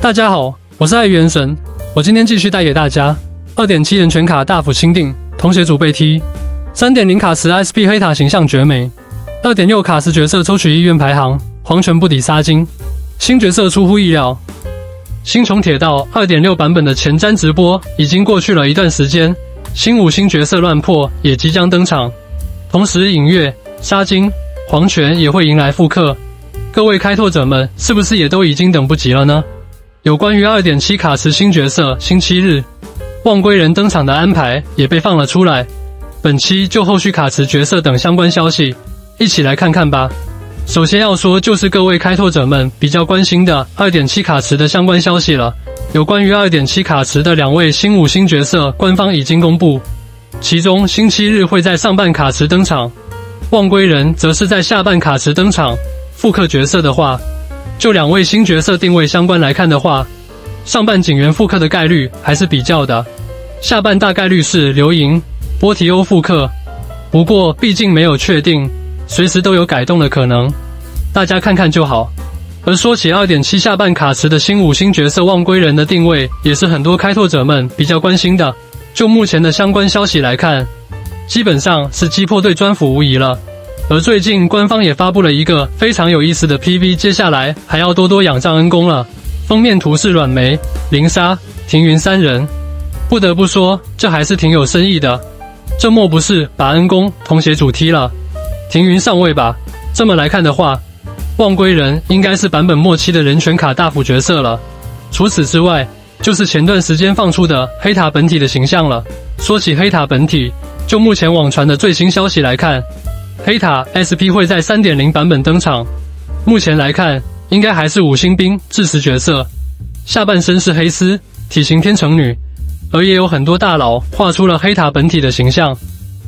大家好，我是爱元神，我今天继续带给大家 2.7 人权卡大幅钦定，同血组被踢 3.0 卡时 SP 黑塔形象绝美 2.6 卡时角色抽取意愿排行，黄泉不抵杀金，新角色出乎意料。星穹铁道 2.6 版本的前瞻直播已经过去了一段时间，新5星角色乱破也即将登场，同时影月、杀金、黄泉也会迎来复刻。各位开拓者们是不是也都已经等不及了呢？ 有关于 2.7 卡时新角色星期日望归人登场的安排也被放了出来，本期就后续卡时角色等相关消息一起来看看吧。首先要说就是各位开拓者们比较关心的 2.7 卡时的相关消息了。有关于 2.7 卡时的两位新5星角色，官方已经公布，其中星期日会在上半卡时登场，望归人则是在下半卡时登场。复刻角色的话， 就两位新角色定位相关来看的话，上半警员复刻的概率还是比较的，下半大概率是流萤、波提欧复刻，不过毕竟没有确定，随时都有改动的可能，大家看看就好。而说起 2.7 下半卡时的新5星角色望归人的定位，也是很多开拓者们比较关心的。就目前的相关消息来看，基本上是击破对专辅无疑了。 而最近官方也发布了一个非常有意思的 PV， 接下来还要多多仰仗恩公了。封面图是阮梅、林莎、庭云三人，不得不说这还是挺有深意的。这莫不是把恩公同血主踢了？庭云上位吧？这么来看的话，望归人应该是版本末期的人权卡大辅角色了。除此之外，就是前段时间放出的黑塔本体的形象了。说起黑塔本体，就目前网传的最新消息来看， 黑塔 SP 会在 3.0 版本登场，目前来看应该还是5星兵智石角色，下半身是黑丝，体型天成女，而也有很多大佬画出了黑塔本体的形象，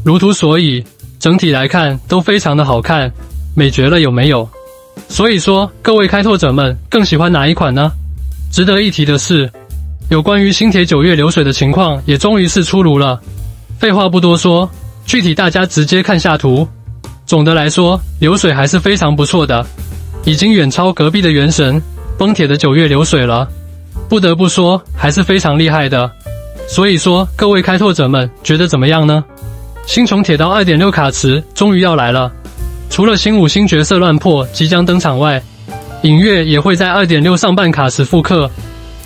如图所以，整体来看都非常的好看，美绝了有没有？所以说各位开拓者们更喜欢哪一款呢？值得一提的是，有关于新铁9月流水的情况也终于是出炉了。废话不多说，具体大家直接看下图。 总的来说，流水还是非常不错的，已经远超隔壁的元神崩铁的9月流水了。不得不说，还是非常厉害的。所以说，各位开拓者们觉得怎么样呢？星穹铁道 2.6 卡池终于要来了，除了新5星角色乱破即将登场外，影月也会在 2.6 上半卡池复刻，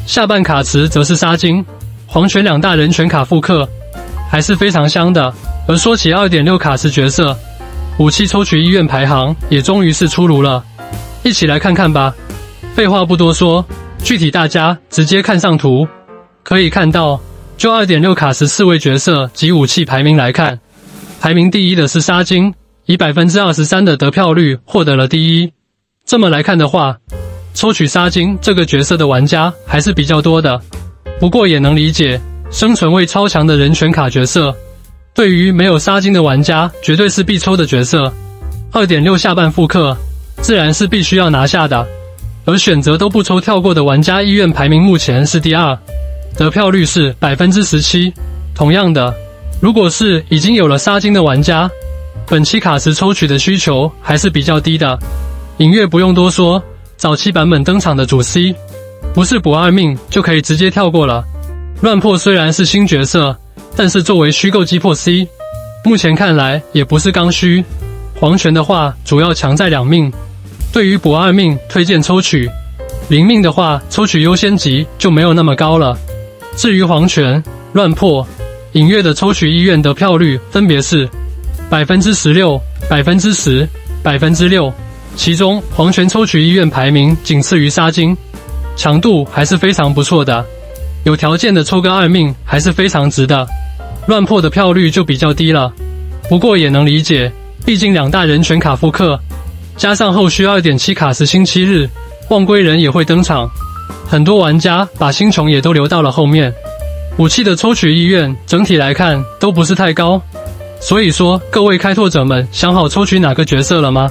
下半卡池则是杀金、黄泉两大人权卡复刻，还是非常香的。而说起 2.6 卡池角色， 武器抽取意愿排行也终于是出炉了，一起来看看吧。废话不多说，具体大家直接看上图，可以看到，就 2.6 卡时4位角色及武器排名来看，排名第一的是沙金，以 23% 的得票率获得了第一。这么来看的话，抽取沙金这个角色的玩家还是比较多的，不过也能理解，生存位超强的人权卡角色， 对于没有杀金的玩家，绝对是必抽的角色。2.6 下半复刻，自然是必须要拿下的。而选择都不抽跳过的玩家，意愿排名目前是第二，得票率是 17%。同样的，如果是已经有了杀金的玩家，本期卡时抽取的需求还是比较低的。影月不用多说，早期版本登场的主 C， 不是补2命就可以直接跳过了。乱破虽然是新角色， 但是作为虚构击破 C， 目前看来也不是刚需。黄泉的话主要强在2命，对于补2命推荐抽取，0命的话抽取优先级就没有那么高了。至于黄泉、乱破、影月的抽取意愿得票率分别是 16%、10%、6%， 其中黄泉抽取意愿排名仅次于沙金，强度还是非常不错的，有条件的抽个2命还是非常值的。 乱破的票率就比较低了，不过也能理解，毕竟两大人权卡复刻，加上后续 2.7 卡时星期日望归人也会登场，很多玩家把星穹也都留到了后面。武器的抽取意愿整体来看都不是太高，所以说各位开拓者们想好抽取哪个角色了吗？